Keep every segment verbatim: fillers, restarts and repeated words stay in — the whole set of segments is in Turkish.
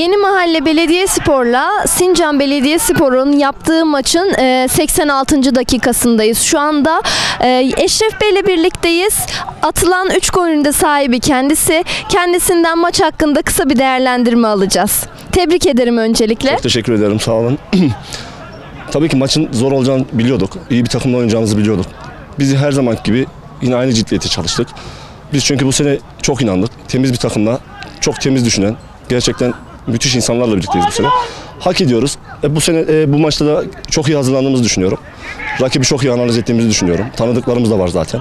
Yeni Mahalle Belediye Spor'la Sincan Belediye Spor'un yaptığı maçın seksen altıncı dakikasındayız. Şu anda Eşref Bey'le birlikteyiz. Atılan üç golün de sahibi kendisi. Kendisinden maç hakkında kısa bir değerlendirme alacağız. Tebrik ederim öncelikle. Çok teşekkür ederim, sağ olun. Tabii ki maçın zor olacağını biliyorduk. İyi bir takımla oynayacağımızı biliyorduk. Biz her zamanki gibi yine aynı ciddiyete çalıştık. Biz çünkü bu sene çok inandık. Temiz bir takımla, çok temiz düşünen, gerçekten müthiş insanlarla birlikteyiz bu sene. Hak ediyoruz. E bu sene e, bu maçta da çok iyi hazırlandığımızı düşünüyorum. Rakibi çok iyi analiz ettiğimizi düşünüyorum. Tanıdıklarımız da var zaten.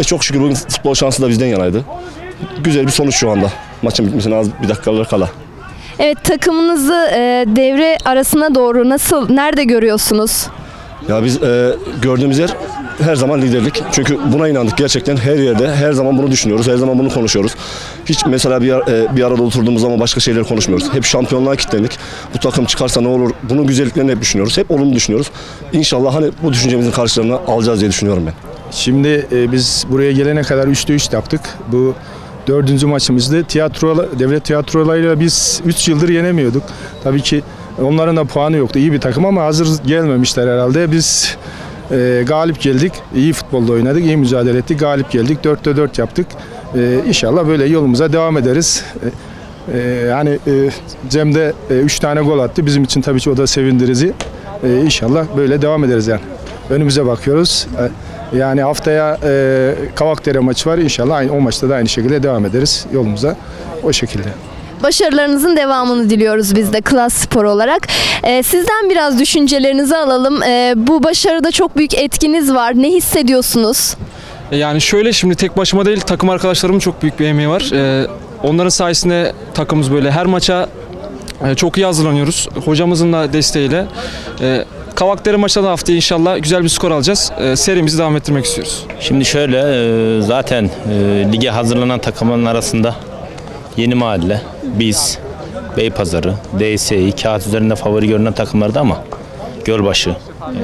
E çok şükür bugün futbol şansı da bizden yanaydı. Güzel bir sonuç şu anda. Maçın bitmesine az bir dakikalar kala. Evet, takımınızı e, devre arasına doğru nasıl, nerede görüyorsunuz? Ya biz e, gördüğümüz yer her zaman liderlik. Çünkü buna inandık gerçekten, her yerde her zaman bunu düşünüyoruz, her zaman bunu konuşuyoruz. Hiç mesela bir, e, bir arada oturduğumuz zaman başka şeyleri konuşmuyoruz. Hep şampiyonluğa kilitlendik. Bu takım çıkarsa ne olur? Bunun güzelliklerini hep düşünüyoruz. Hep olumlu düşünüyoruz. İnşallah hani bu düşüncemizin karşılığını alacağız diye düşünüyorum ben. Şimdi e, biz buraya gelene kadar üçte üç yaptık. Bu dördüncü maçımızda tiyatro, Devlet Tiyatroları'yla biz üç yıldır yenemiyorduk. Tabii ki onların da puanı yoktu. İyi bir takım ama hazır gelmemişler herhalde. Biz e, galip geldik. İyi futbolda oynadık. İyi mücadele ettik. Galip geldik. dörtte dört yaptık. E, inşallah böyle yolumuza devam ederiz. E, hani e, Cem de üç e, tane gol attı. Bizim için tabii ki o da sevindirici. E, inşallah böyle devam ederiz yani. Önümüze bakıyoruz. E, Yani haftaya e, Kavakdere maçı var. İnşallah aynı, o maçta da aynı şekilde devam ederiz yolumuza. O şekilde. Başarılarınızın devamını diliyoruz biz de Klas Spor olarak. E, sizden biraz düşüncelerinizi alalım. E, bu başarıda çok büyük etkiniz var. Ne hissediyorsunuz? Yani şöyle, şimdi tek başıma değil, takım arkadaşlarımın çok büyük bir emeği var. E, onların sayesinde takımımız böyle her maça e, çok iyi hazırlanıyoruz. Hocamızın da desteğiyle. E, Kavakdere maçına da haftaya inşallah güzel bir skor alacağız. E, serimizi devam ettirmek istiyoruz. Şimdi şöyle, e, zaten e, lige hazırlanan takımların arasında Yeni Mahalle, biz, Beypazarı, D S İ, kağıt üzerinde favori görünen takımlardı ama Gölbaşı,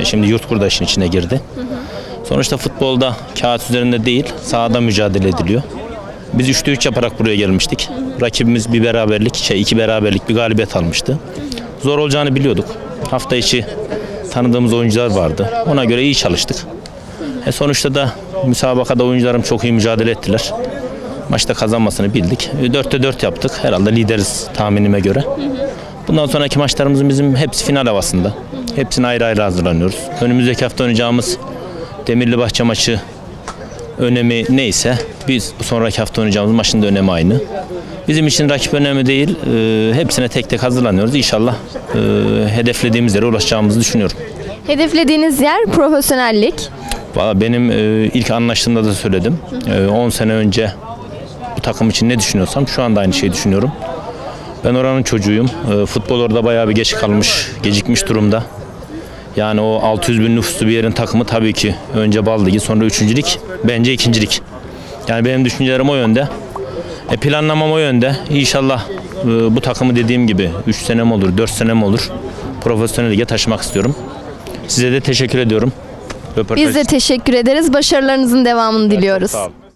e, şimdi Yurtkur'da işin içine girdi. Sonuçta futbolda kağıt üzerinde değil, sahada mücadele ediliyor. Biz üçte üç yaparak buraya gelmiştik. Rakibimiz bir beraberlik, şey, iki beraberlik bir galibiyet almıştı. Zor olacağını biliyorduk. Hafta içi tanıdığımız oyuncular vardı. Ona göre iyi çalıştık. E sonuçta da müsabakada oyuncularım çok iyi mücadele ettiler. Maçta kazanmasını bildik. dörtte dört yaptık. Herhalde lideriz tahminime göre. Bundan sonraki maçlarımızın bizim hepsi final havasında. Hepsini ayrı ayrı hazırlanıyoruz. Önümüzdeki hafta oynayacağımız Demirli Bahçe maçı önemi neyse biz bu sonraki hafta oynayacağımız maçın da önemi aynı. Bizim için rakip önemli değil. E, hepsine tek tek hazırlanıyoruz. İnşallah e, hedeflediğimiz yere ulaşacağımızı düşünüyorum. Hedeflediğiniz yer profesyonellik. Vallahi benim e, ilk anlaştığımda da söyledim. on e, sene önce bu takım için ne düşünüyorsam şu anda aynı şeyi düşünüyorum. Ben oranın çocuğuyum. E, futbol orada bayağı bir geç kalmış, gecikmiş durumda. Yani o altı yüz bin nüfuslu bir yerin takımı tabii ki önce bal ligi, sonra üçüncülük, bence ikincilik. Yani benim düşüncelerim o yönde. E planlamam o yönde. İnşallah e, bu takımı dediğim gibi üç senem olur, dört senem olur. Profesyonel lige taşımak istiyorum. Size de teşekkür ediyorum. Röportaj. Biz de teşekkür ederiz. Başarılarınızın devamını diliyoruz.